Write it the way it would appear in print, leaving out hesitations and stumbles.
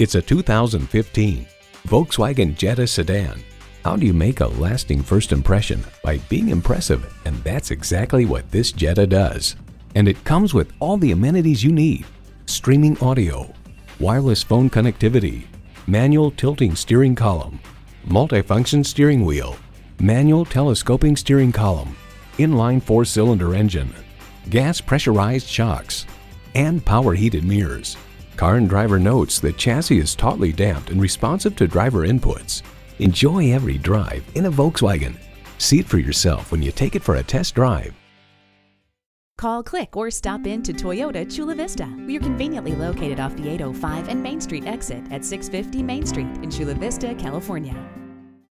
It's a 2015 Volkswagen Jetta sedan. How do you make a lasting first impression? By being impressive, and that's exactly what this Jetta does. And it comes with all the amenities you need: streaming audio, wireless phone connectivity, manual tilting steering column, multifunction steering wheel, manual telescoping steering column, inline four-cylinder engine, gas pressurized shocks, and power heated mirrors. Car and Driver notes the chassis is tautly damped and responsive to driver inputs. Enjoy every drive in a Volkswagen. See it for yourself when you take it for a test drive. Call, click, or stop in to Toyota Chula Vista. We are conveniently located off the 805 and Main Street exit at 650 Main Street in Chula Vista, California.